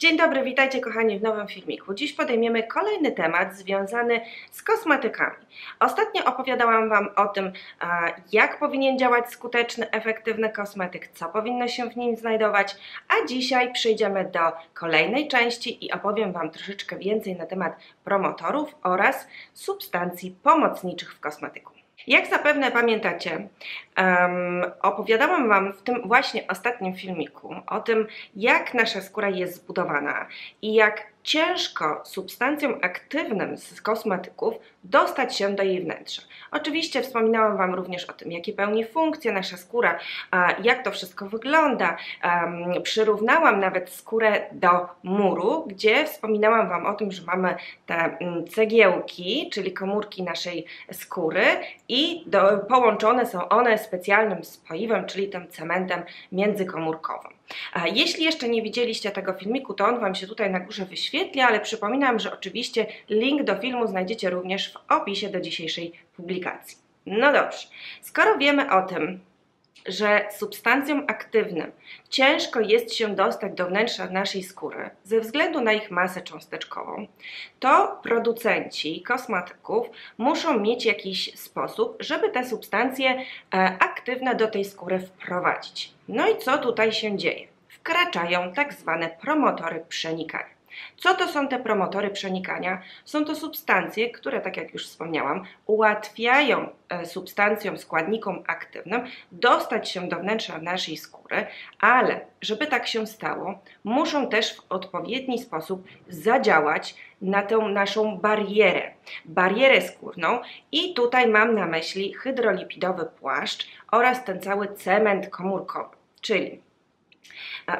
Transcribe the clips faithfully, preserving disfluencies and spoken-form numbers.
Dzień dobry, witajcie kochani w nowym filmiku. Dziś podejmiemy kolejny temat związany z kosmetykami. Ostatnio opowiadałam Wam o tym, jak powinien działać skuteczny, efektywny kosmetyk, co powinno się w nim znajdować, a dzisiaj przejdziemy do kolejnej części i opowiem Wam troszeczkę więcej na temat promotorów oraz substancji pomocniczych w kosmetyku. Jak zapewne pamiętacie, um, opowiadałam Wam w tym właśnie ostatnim filmiku o tym, jak nasza skóra jest zbudowana i jak ciężko substancjom aktywnym z kosmetyków dostać się do jej wnętrza. Oczywiście wspominałam Wam również o tym, jakie pełni funkcje nasza skóra, jak to wszystko wygląda. Przyrównałam nawet skórę do muru, gdzie wspominałam Wam o tym, że mamy te cegiełki, czyli komórki naszej skóry i do, połączone są one specjalnym spoiwem, czyli tym cementem międzykomórkowym. Jeśli jeszcze nie widzieliście tego filmiku, to on Wam się tutaj na górze wyświetli, ale przypominam, że oczywiście link do filmu znajdziecie również w opisie do dzisiejszej publikacji. No dobrze, skoro wiemy o tym, że substancjom aktywnym ciężko jest się dostać do wnętrza naszej skóry ze względu na ich masę cząsteczkową, to producenci kosmetyków muszą mieć jakiś sposób, żeby te substancje aktywne do tej skóry wprowadzić. No i co tutaj się dzieje? Wkraczają tak zwane promotory przenikania. Co to są te promotory przenikania? Są to substancje, które, tak jak już wspomniałam, ułatwiają substancjom, składnikom aktywnym dostać się do wnętrza naszej skóry, ale żeby tak się stało, muszą też w odpowiedni sposób zadziałać na tę naszą barierę, barierę skórną i tutaj mam na myśli hydrolipidowy płaszcz oraz ten cały cement komórkowy, czyli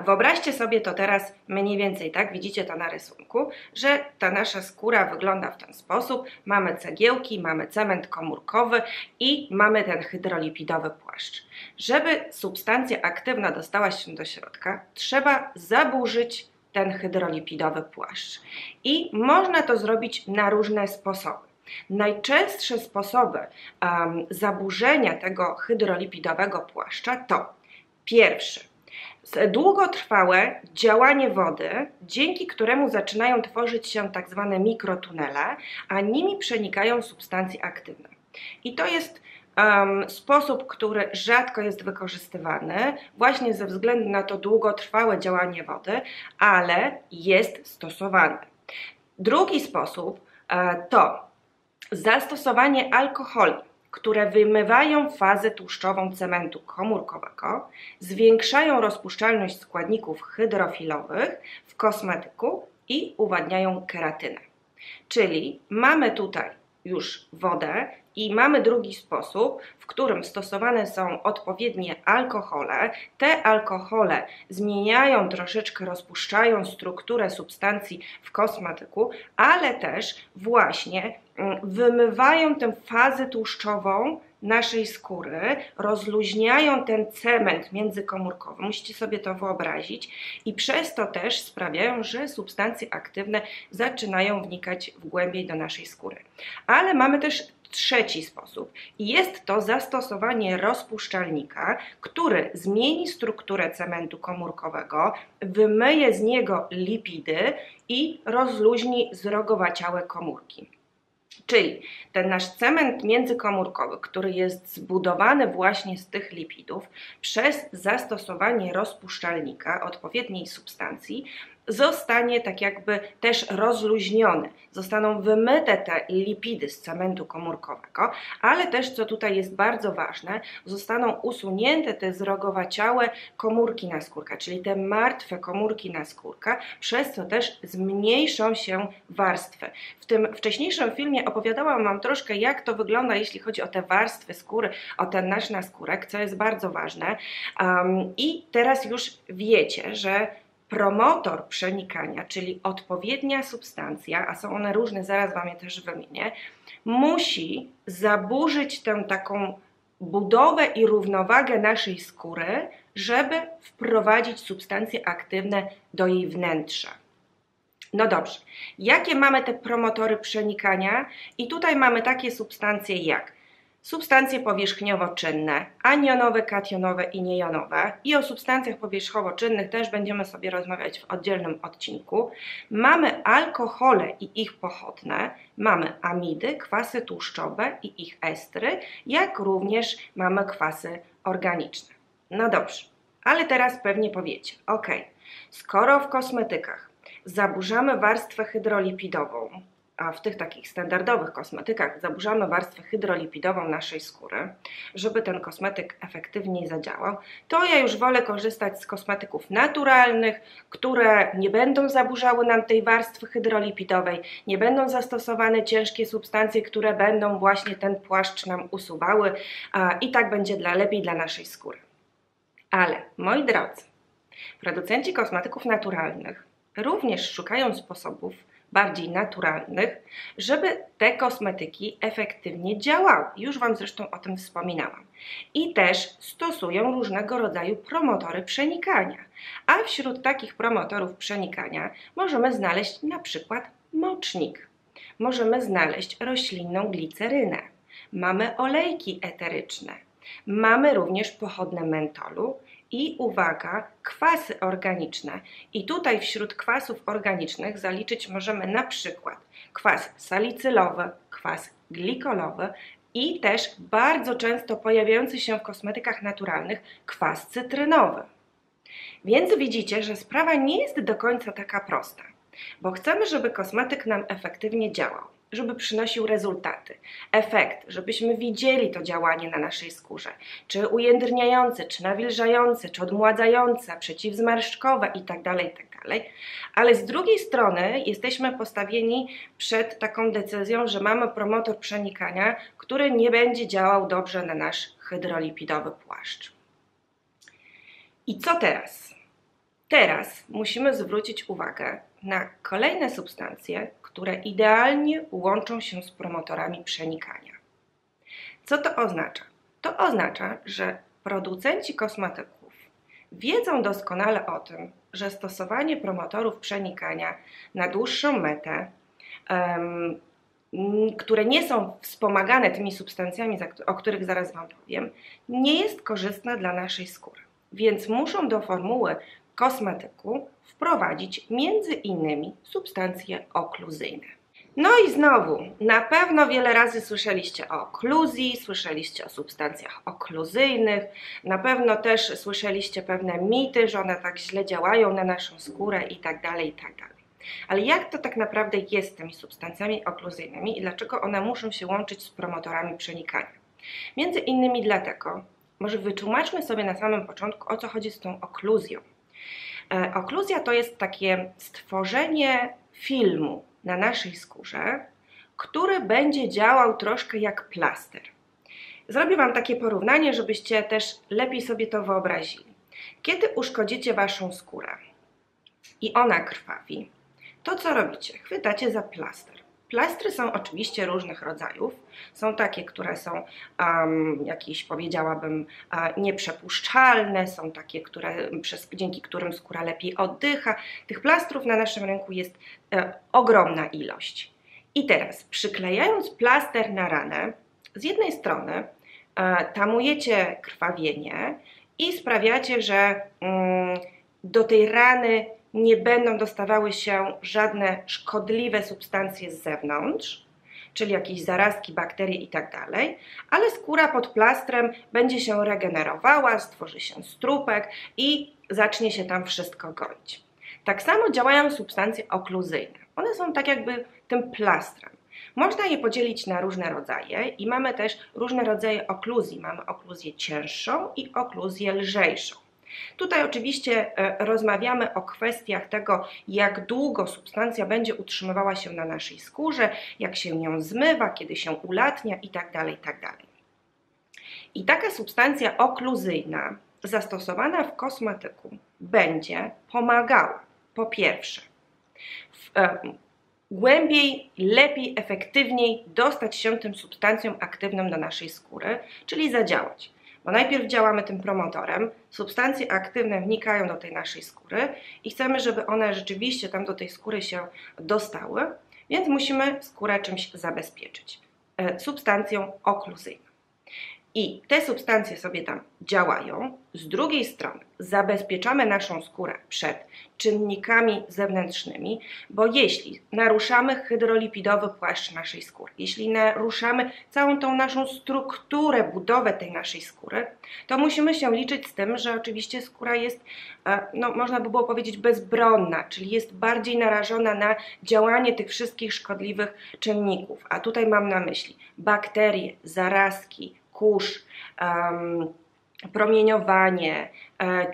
wyobraźcie sobie to teraz mniej więcej, tak, widzicie to na rysunku, że ta nasza skóra wygląda w ten sposób, mamy cegiełki, mamy cement komórkowy i mamy ten hydrolipidowy płaszcz. Żeby substancja aktywna dostała się do środka, trzeba zaburzyć ten hydrolipidowy płaszcz i można to zrobić na różne sposoby. Najczęstsze sposoby um, zaburzenia tego hydrolipidowego płaszcza to pierwszy, długotrwałe działanie wody, dzięki któremu zaczynają tworzyć się tak zwane mikrotunele, a nimi przenikają substancje aktywne. I to jest um, sposób, który rzadko jest wykorzystywany właśnie ze względu na to długotrwałe działanie wody, ale jest stosowany. Drugi sposób e, to zastosowanie alkoholi, które wymywają fazę tłuszczową cementu komórkowego, zwiększają rozpuszczalność składników hydrofilowych w kosmetyku i uwadniają keratynę. Czyli mamy tutaj już wodę i mamy drugi sposób, w którym stosowane są odpowiednie alkohole. Te alkohole zmieniają troszeczkę, rozpuszczają strukturę substancji w kosmetyku, ale też właśnie wymywają tę fazę tłuszczową naszej skóry, rozluźniają ten cement międzykomórkowy, musicie sobie to wyobrazić i przez to też sprawiają, że substancje aktywne zaczynają wnikać w głębiej do naszej skóry. Ale mamy też trzeci sposób i jest to zastosowanie rozpuszczalnika, który zmieni strukturę cementu komórkowego, wymyje z niego lipidy i rozluźni zrogowaciałe komórki. Czyli ten nasz cement międzykomórkowy, który jest zbudowany właśnie z tych lipidów, przez zastosowanie rozpuszczalnika odpowiedniej substancji zostanie tak jakby też rozluźniony, zostaną wymyte te lipidy z cementu komórkowego, ale też, co tutaj jest bardzo ważne, zostaną usunięte te zrogowaciałe komórki naskórka, czyli te martwe komórki naskórka, przez co też zmniejszą się warstwy. W tym wcześniejszym filmie opowiadałam Wam troszkę, jak to wygląda, jeśli chodzi o te warstwy skóry, o ten nasz naskórek, co jest bardzo ważne. Um, i teraz już wiecie, że promotor przenikania, czyli odpowiednia substancja, a są one różne, zaraz Wam je też wymienię, musi zaburzyć tę taką budowę i równowagę naszej skóry, żeby wprowadzić substancje aktywne do jej wnętrza. No dobrze, jakie mamy te promotory przenikania? I tutaj mamy takie substancje jak substancje powierzchniowo-czynne, anionowe, kationowe i niejonowe, i o substancjach powierzchowo-czynnych też będziemy sobie rozmawiać w oddzielnym odcinku. Mamy alkohole i ich pochodne, mamy amidy, kwasy tłuszczowe i ich estry, jak również mamy kwasy organiczne. No dobrze, ale teraz pewnie powiecie, ok, skoro w kosmetykach zaburzamy warstwę hydrolipidową, a w tych takich standardowych kosmetykach zaburzamy warstwę hydrolipidową naszej skóry, żeby ten kosmetyk efektywniej zadziałał, to ja już wolę korzystać z kosmetyków naturalnych, które nie będą zaburzały nam tej warstwy hydrolipidowej, nie będą zastosowane ciężkie substancje, które będą właśnie ten płaszcz nam usuwały, a i tak będzie dla lepiej dla naszej skóry. Ale, moi drodzy, producenci kosmetyków naturalnych również szukają sposobów bardziej naturalnych, żeby te kosmetyki efektywnie działały. Już Wam zresztą o tym wspominałam. I też stosują różnego rodzaju promotory przenikania. A wśród takich promotorów przenikania możemy znaleźć na przykład mocznik. Możemy znaleźć roślinną glicerynę. Mamy olejki eteryczne. Mamy również pochodne mentolu. I uwaga, kwasy organiczne. I tutaj wśród kwasów organicznych zaliczyć możemy na przykład kwas salicylowy, kwas glikolowy i też bardzo często pojawiający się w kosmetykach naturalnych kwas cytrynowy. Więc widzicie, że sprawa nie jest do końca taka prosta, bo chcemy, żeby kosmetyk nam efektywnie działał, żeby przynosił rezultaty, efekt, żebyśmy widzieli to działanie na naszej skórze, czy ujędrniające, czy nawilżające, czy odmładzające, przeciwzmarszczkowe itd., itd., ale z drugiej strony jesteśmy postawieni przed taką decyzją, że mamy promotor przenikania, który nie będzie działał dobrze na nasz hydrolipidowy płaszcz. I co teraz? Teraz musimy zwrócić uwagę na kolejne substancje, które idealnie łączą się z promotorami przenikania. Co to oznacza? To oznacza, że producenci kosmetyków wiedzą doskonale o tym, że stosowanie promotorów przenikania na dłuższą metę, um, które nie są wspomagane tymi substancjami, o których zaraz Wam powiem, nie jest korzystne dla naszej skóry. Więc muszą do formuły kosmetyku wprowadzić między innymi substancje okluzyjne. No i znowu, na pewno wiele razy słyszeliście o okluzji, słyszeliście o substancjach okluzyjnych, na pewno też słyszeliście pewne mity, że one tak źle działają na naszą skórę i tak dalej, i tak dalej. Ale jak to tak naprawdę jest z tymi substancjami okluzyjnymi i dlaczego one muszą się łączyć z promotorami przenikania? Między innymi dlatego, może wytłumaczmy sobie na samym początku, o co chodzi z tą okluzją. Okluzja to jest takie stworzenie filmu na naszej skórze, który będzie działał troszkę jak plaster. Zrobię Wam takie porównanie, żebyście też lepiej sobie to wyobrazili. Kiedy uszkodzicie Waszą skórę i ona krwawi, to co robicie? Chwytacie za plaster. Plastry są oczywiście różnych rodzajów, są takie, które są um, jakieś, powiedziałabym, nieprzepuszczalne, są takie, które, przez, dzięki którym skóra lepiej oddycha. Tych plastrów na naszym rynku jest e, ogromna ilość. I teraz przyklejając plaster na ranę, z jednej strony e, tamujecie krwawienie i sprawiacie, że mm, do tej rany nie będą dostawały się żadne szkodliwe substancje z zewnątrz, czyli jakieś zarazki, bakterie itd., ale skóra pod plastrem będzie się regenerowała, stworzy się strupek i zacznie się tam wszystko golić. Tak samo działają substancje okluzyjne. One są tak jakby tym plastrem. Można je podzielić na różne rodzaje i mamy też różne rodzaje okluzji. Mamy okluzję cięższą i okluzję lżejszą. Tutaj oczywiście rozmawiamy o kwestiach tego, jak długo substancja będzie utrzymywała się na naszej skórze, jak się nią zmywa, kiedy się ulatnia itd., itd. I taka substancja okluzyjna zastosowana w kosmetyku będzie pomagała, po pierwsze, w, e, głębiej, lepiej, efektywniej dostać się tym substancjom aktywnym do naszej skóry, czyli zadziałać. Bo najpierw działamy tym promotorem, substancje aktywne wnikają do tej naszej skóry i chcemy, żeby one rzeczywiście tam do tej skóry się dostały, więc musimy skórę czymś zabezpieczyć, substancją okluzyjną. i te substancje sobie tam działają, z drugiej strony zabezpieczamy naszą skórę przed czynnikami zewnętrznymi, bo jeśli naruszamy hydrolipidowy płaszcz naszej skóry, jeśli naruszamy całą tą naszą strukturę, budowę tej naszej skóry, to musimy się liczyć z tym, że oczywiście skóra jest, no, można by było powiedzieć, bezbronna, czyli jest bardziej narażona na działanie tych wszystkich szkodliwych czynników, a tutaj mam na myśli bakterie, zarazki, kurz, um, promieniowanie,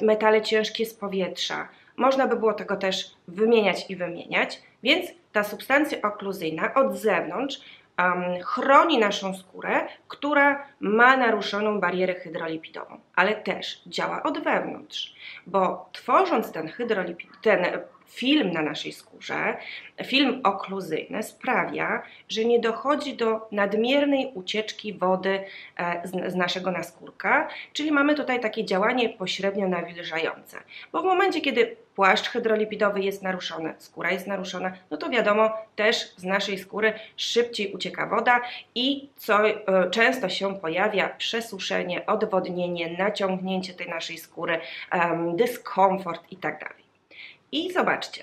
metale ciężkie z powietrza. Można by było tego też wymieniać i wymieniać, więc ta substancja okluzyjna od zewnątrz um, chroni naszą skórę, która ma naruszoną barierę hydrolipidową, ale też działa od wewnątrz, bo tworząc ten, ten film na naszej skórze, film okluzyjny sprawia, że nie dochodzi do nadmiernej ucieczki wody z naszego naskórka, czyli mamy tutaj takie działanie pośrednio nawilżające, bo w momencie, kiedy płaszcz hydrolipidowy jest naruszony, skóra jest naruszona, no to wiadomo, też z naszej skóry szybciej ucieka woda i co często się pojawia, przesuszenie, odwodnienie, naciągnięcie tej naszej skóry, dyskomfort itd. I zobaczcie,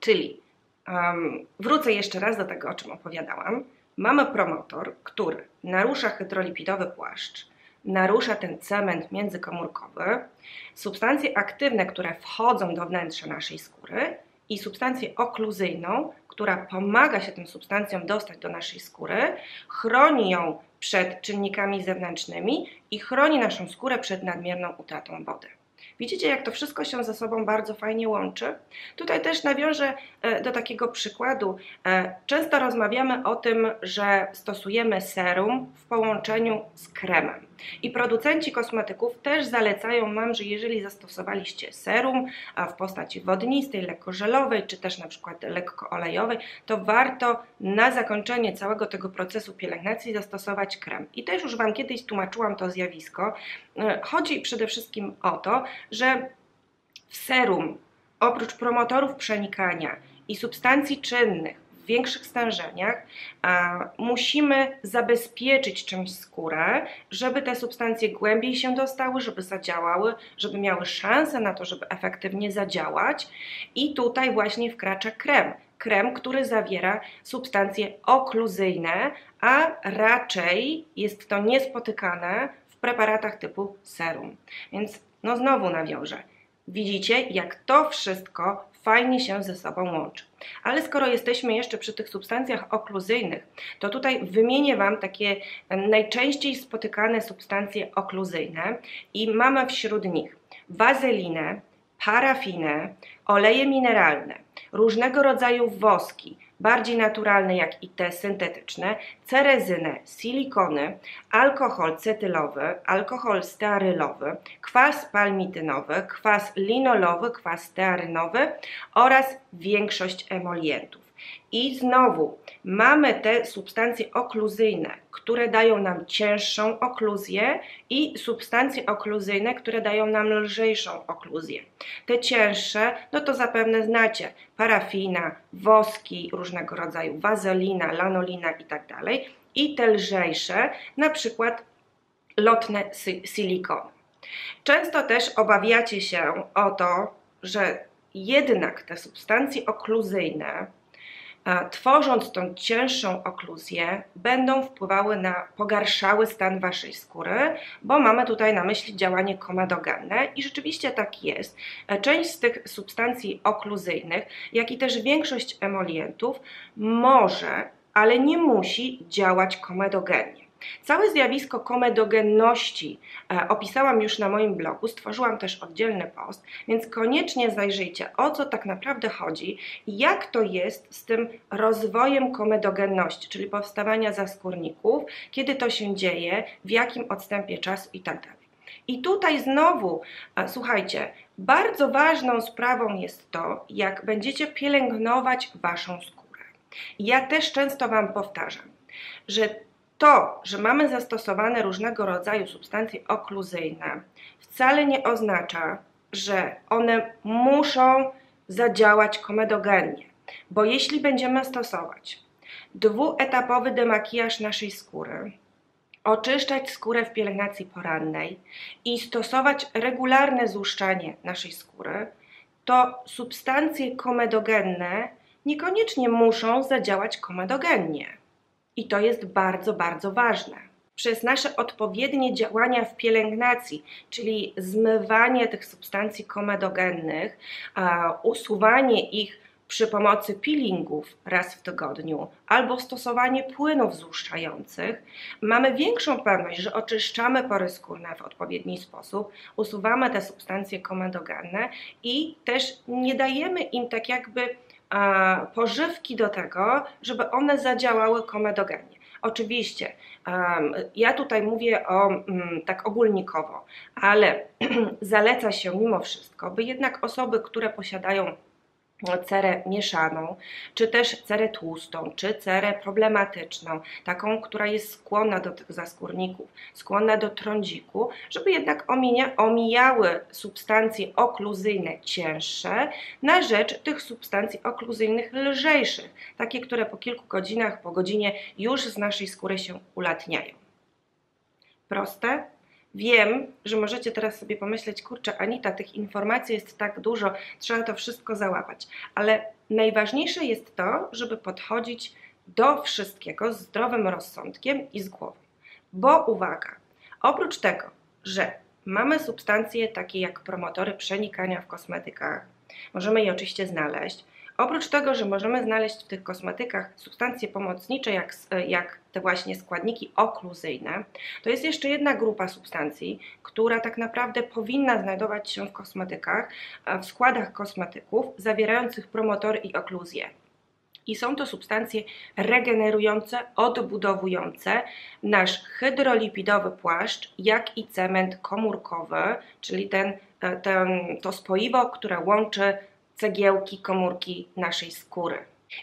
czyli um, wrócę jeszcze raz do tego, o czym opowiadałam. Mamy promotor, który narusza hydrolipidowy płaszcz, narusza ten cement międzykomórkowy, substancje aktywne, które wchodzą do wnętrza naszej skóry i substancję okluzyjną, która pomaga się tym substancjom dostać do naszej skóry, chroni ją przed czynnikami zewnętrznymi i chroni naszą skórę przed nadmierną utratą wody. Widzicie, jak to wszystko się ze sobą bardzo fajnie łączy? Tutaj też nawiążę do takiego przykładu. Często rozmawiamy o tym, że stosujemy serum w połączeniu z kremem. I producenci kosmetyków też zalecają nam, że jeżeli zastosowaliście serum w postaci wodnistej, lekko żelowej, czy też na przykład lekko olejowej, to warto na zakończenie całego tego procesu pielęgnacji zastosować krem. I też już Wam kiedyś tłumaczyłam to zjawisko. Chodzi przede wszystkim o to, że w serum oprócz promotorów przenikania i substancji czynnych w większych stężeniach a, musimy zabezpieczyć czymś skórę, żeby te substancje głębiej się dostały, żeby zadziałały, żeby miały szansę na to, żeby efektywnie zadziałać i tutaj właśnie wkracza krem. Krem, który zawiera substancje okluzyjne, a raczej jest to niespotykane w preparatach typu serum. Więc no znowu nawiążę. Widzicie, jak to wszystko fajnie się ze sobą łączy. Ale skoro jesteśmy jeszcze przy tych substancjach okluzyjnych, to tutaj wymienię Wam takie najczęściej spotykane substancje okluzyjne i mamy wśród nich wazelinę, parafinę, oleje mineralne, różnego rodzaju woski, bardziej naturalne jak i te syntetyczne, cerezynę, silikony, alkohol cetylowy, alkohol stearylowy, kwas palmitynowy, kwas linolowy, kwas stearynowy oraz większość emolientów. I znowu mamy te substancje okluzyjne, które dają nam cięższą okluzję i substancje okluzyjne, które dają nam lżejszą okluzję. Te cięższe, no to zapewne znacie, parafina, woski, różnego rodzaju wazelina, lanolina itd. I te lżejsze, na przykład lotne silikony. Często też obawiacie się o to, że jednak te substancje okluzyjne, tworząc tą cięższą okluzję, będą wpływały na pogarszały stan Waszej skóry, bo mamy tutaj na myśli działanie komedogenné i rzeczywiście tak jest. Część z tych substancji okluzyjnych, jak i też większość emolientów może, ale nie musi działać komedogennie. Całe zjawisko komedogenności opisałam już na moim blogu, stworzyłam też oddzielny post, więc koniecznie zajrzyjcie, o co tak naprawdę chodzi i jak to jest z tym rozwojem komedogenności, czyli powstawania zaskórników, kiedy to się dzieje, w jakim odstępie czasu itd. I tutaj znowu, słuchajcie, bardzo ważną sprawą jest to, jak będziecie pielęgnować Waszą skórę. Ja też często Wam powtarzam, że to, że mamy zastosowane różnego rodzaju substancje okluzyjne, wcale nie oznacza, że one muszą zadziałać komedogennie, bo jeśli będziemy stosować dwuetapowy demakijaż naszej skóry, oczyszczać skórę w pielęgnacji porannej i stosować regularne złuszczanie naszej skóry, to substancje komedogenne niekoniecznie muszą zadziałać komedogennie. I to jest bardzo, bardzo ważne. Przez nasze odpowiednie działania w pielęgnacji, czyli zmywanie tych substancji komedogennych, usuwanie ich przy pomocy peelingów raz w tygodniu albo stosowanie płynów złuszczających, mamy większą pewność, że oczyszczamy pory skórne w odpowiedni sposób, usuwamy te substancje komedogenne i też nie dajemy im tak jakby a, pożywki do tego, żeby one zadziałały komedogennie. Oczywiście, um, ja tutaj mówię o, mm, tak ogólnikowo, ale zaleca się mimo wszystko, by jednak osoby, które posiadają cerę mieszaną, czy też cerę tłustą, czy cerę problematyczną, taką, która jest skłonna do tych zaskórników, skłonna do trądziku, żeby jednak ominia, omijały substancje okluzyjne cięższe na rzecz tych substancji okluzyjnych lżejszych, takie, które po kilku godzinach, po godzinie już z naszej skóry się ulatniają. Proste? Wiem, że możecie teraz sobie pomyśleć, kurczę, Anita, tych informacji jest tak dużo, trzeba to wszystko załapać, ale najważniejsze jest to, żeby podchodzić do wszystkiego z zdrowym rozsądkiem i z głową, bo uwaga, oprócz tego, że mamy substancje takie jak promotory przenikania w kosmetykach, możemy je oczywiście znaleźć, oprócz tego, że możemy znaleźć w tych kosmetykach substancje pomocnicze, jak, jak te właśnie składniki okluzyjne, to jest jeszcze jedna grupa substancji, która tak naprawdę powinna znajdować się w kosmetykach, w składach kosmetyków zawierających promotory i okluzję. I są to substancje regenerujące, odbudowujące nasz hydrolipidowy płaszcz, jak i cement komórkowy, czyli ten, ten, to spoiwo, które łączy cegiełki, komórki naszej skóry.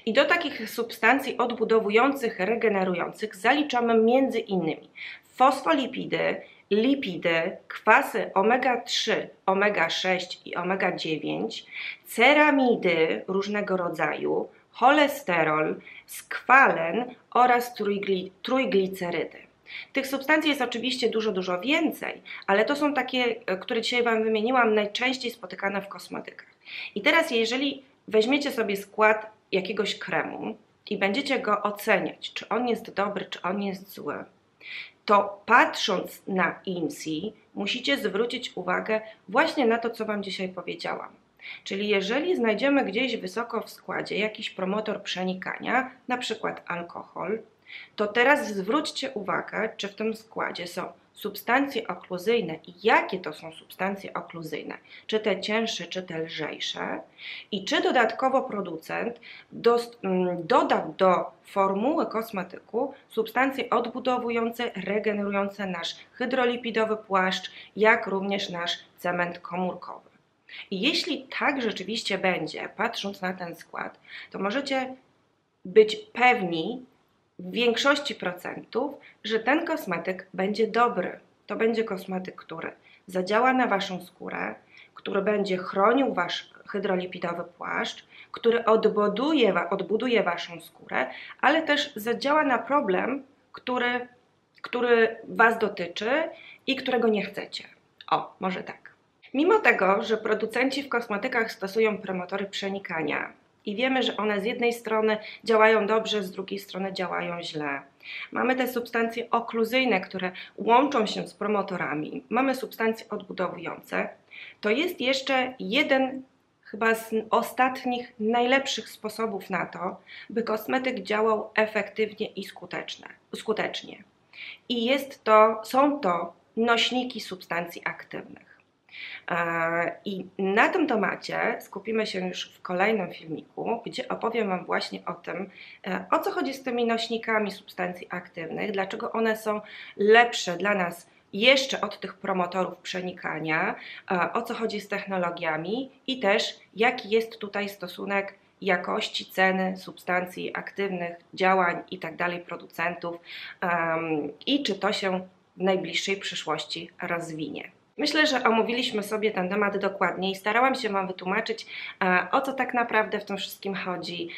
I do takich substancji odbudowujących, regenerujących zaliczamy między innymi fosfolipidy, lipidy, kwasy omega trzy, omega sześć i omega dziewięć, ceramidy różnego rodzaju, cholesterol, skwalen oraz trójgli, trójglicerydy. Tych substancji jest oczywiście dużo, dużo więcej, ale to są takie, które dzisiaj Wam wymieniłam, najczęściej spotykane w kosmetykach. I teraz jeżeli weźmiecie sobie skład jakiegoś kremu i będziecie go oceniać, czy on jest dobry, czy on jest zły, to patrząc na I M S I musicie zwrócić uwagę właśnie na to, co Wam dzisiaj powiedziałam. Czyli jeżeli znajdziemy gdzieś wysoko w składzie jakiś promotor przenikania, na przykład alkohol, to teraz zwróćcie uwagę, czy w tym składzie są substancje okluzyjne i jakie to są substancje okluzyjne, czy te cięższe, czy te lżejsze i czy dodatkowo producent dodał do formuły kosmetyku substancje odbudowujące, regenerujące nasz hydrolipidowy płaszcz, jak również nasz cement komórkowy. I jeśli tak rzeczywiście będzie, patrząc na ten skład, to możecie być pewni, w większości procentów, że ten kosmetyk będzie dobry. To będzie kosmetyk, który zadziała na Waszą skórę, który będzie chronił Wasz hydrolipidowy płaszcz, który odbuduje, odbuduje Waszą skórę, ale też zadziała na problem, który, który Was dotyczy i którego nie chcecie. O, może tak. Mimo tego, że producenci w kosmetykach stosują promotory przenikania, i wiemy, że one z jednej strony działają dobrze, z drugiej strony działają źle. Mamy te substancje okluzyjne, które łączą się z promotorami. Mamy substancje odbudowujące. To jest jeszcze jeden chyba z ostatnich najlepszych sposobów na to, by kosmetyk działał efektywnie i skutecznie. I jest to, są to nośniki substancji aktywnych. I na tym temacie skupimy się już w kolejnym filmiku, gdzie opowiem Wam właśnie o tym, o co chodzi z tymi nośnikami substancji aktywnych, dlaczego one są lepsze dla nas jeszcze od tych promotorów przenikania, o co chodzi z technologiami i też jaki jest tutaj stosunek jakości, ceny, substancji aktywnych, działań itd. producentów i czy to się w najbliższej przyszłości rozwinie. Myślę, że omówiliśmy sobie ten temat dokładniej. Starałam się Wam wytłumaczyć, o co tak naprawdę w tym wszystkim chodzi,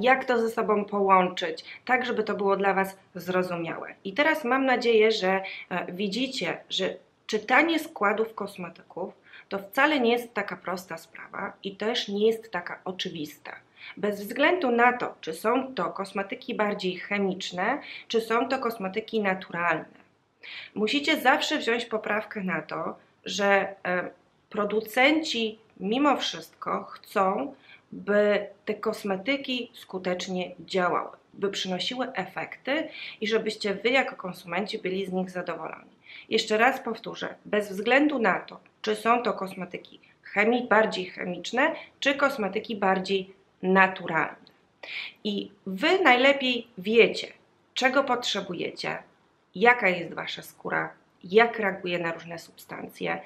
jak to ze sobą połączyć, tak żeby to było dla Was zrozumiałe. I teraz mam nadzieję, że widzicie, że czytanie składów kosmetyków to wcale nie jest taka prosta sprawa i też nie jest taka oczywista. Bez względu na to, czy są to kosmetyki bardziej chemiczne, czy są to kosmetyki naturalne. Musicie zawsze wziąć poprawkę na to, że producenci mimo wszystko chcą, by te kosmetyki skutecznie działały, by przynosiły efekty i żebyście Wy jako konsumenci byli z nich zadowoleni. Jeszcze raz powtórzę, bez względu na to, czy są to kosmetyki chemi- bardziej chemiczne, czy kosmetyki bardziej naturalne. I Wy najlepiej wiecie, czego potrzebujecie, jaka jest Wasza skóra, jak reaguje na różne substancje,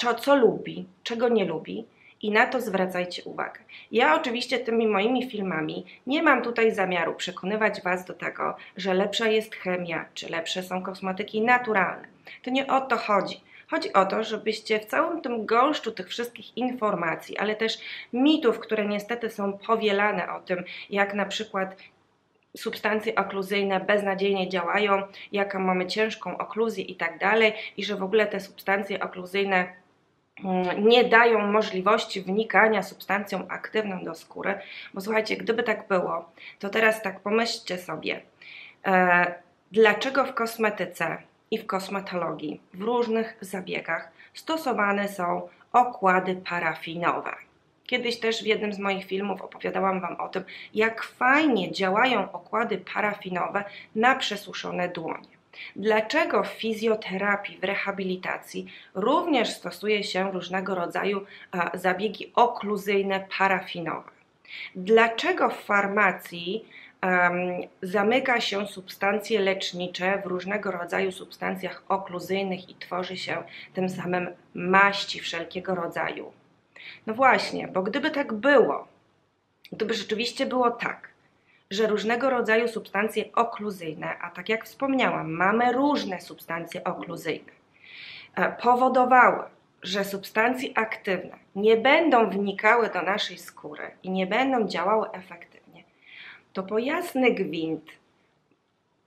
co, co lubi, czego nie lubi i na to zwracajcie uwagę. Ja oczywiście tymi moimi filmami nie mam tutaj zamiaru przekonywać Was do tego, że lepsza jest chemia, czy lepsze są kosmetyki naturalne. To nie o to chodzi. Chodzi o to, żebyście w całym tym gąszczu tych wszystkich informacji, ale też mitów, które niestety są powielane o tym, jak na przykład substancje okluzyjne beznadziejnie działają, jaką mamy ciężką okluzję i tak dalej, i że w ogóle te substancje okluzyjne nie dają możliwości wnikania substancją aktywną do skóry, bo słuchajcie, gdyby tak było, to teraz tak pomyślcie sobie, e, dlaczego w kosmetyce i w kosmetologii, w różnych zabiegach stosowane są okłady parafinowe. Kiedyś też w jednym z moich filmów opowiadałam Wam o tym, jak fajnie działają okłady parafinowe na przesuszone dłonie. Dlaczego w fizjoterapii, w rehabilitacji również stosuje się różnego rodzaju zabiegi okluzyjne parafinowe? Dlaczego w farmacji zamyka się substancje lecznicze w różnego rodzaju substancjach okluzyjnych i tworzy się tym samym maści wszelkiego rodzaju? No właśnie, bo gdyby tak było, gdyby rzeczywiście było tak, że różnego rodzaju substancje okluzyjne, a tak jak wspomniałam, mamy różne substancje okluzyjne, powodowały, że substancje aktywne nie będą wnikały do naszej skóry i nie będą działały efektywnie, to po jasny gwint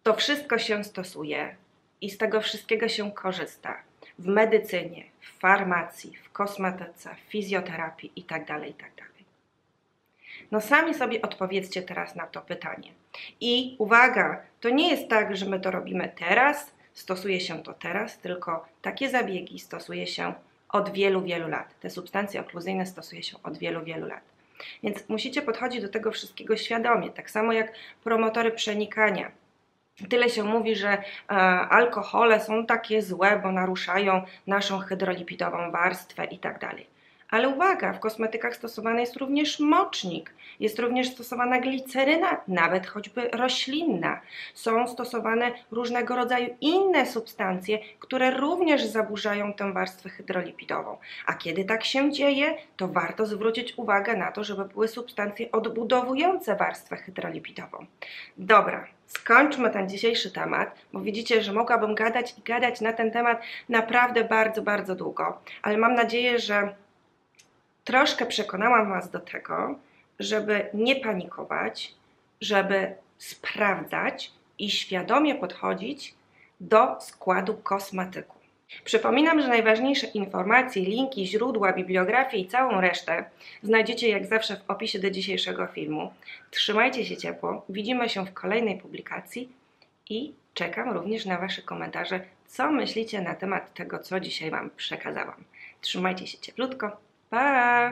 to wszystko się stosuje i z tego wszystkiego się korzysta. W medycynie, w farmacji, w kosmetyce, w fizjoterapii itd., itd. No sami sobie odpowiedzcie teraz na to pytanie. I uwaga, to nie jest tak, że my to robimy teraz, stosuje się to teraz, tylko takie zabiegi stosuje się od wielu, wielu lat. Te substancje okluzyjne stosuje się od wielu, wielu lat. Więc musicie podchodzić do tego wszystkiego świadomie, tak samo jak promotory przenikania. Tyle się mówi, że e, alkohole są takie złe, bo naruszają naszą hydrolipidową warstwę i tak dalej. Ale uwaga, w kosmetykach stosowany jest również mocznik, jest również stosowana gliceryna, nawet choćby roślinna. Są stosowane różnego rodzaju inne substancje, które również zaburzają tę warstwę hydrolipidową. A kiedy tak się dzieje, to warto zwrócić uwagę na to, żeby były substancje odbudowujące warstwę hydrolipidową. Dobra. Skończmy ten dzisiejszy temat, bo widzicie, że mogłabym gadać i gadać na ten temat naprawdę bardzo, bardzo długo, ale mam nadzieję, że troszkę przekonałam Was do tego, żeby nie panikować, żeby sprawdzać i świadomie podchodzić do składu kosmetyku. Przypominam, że najważniejsze informacje, linki, źródła, bibliografię i całą resztę znajdziecie jak zawsze w opisie do dzisiejszego filmu. Trzymajcie się ciepło, widzimy się w kolejnej publikacji i czekam również na Wasze komentarze, co myślicie na temat tego, co dzisiaj Wam przekazałam. Trzymajcie się cieplutko, pa!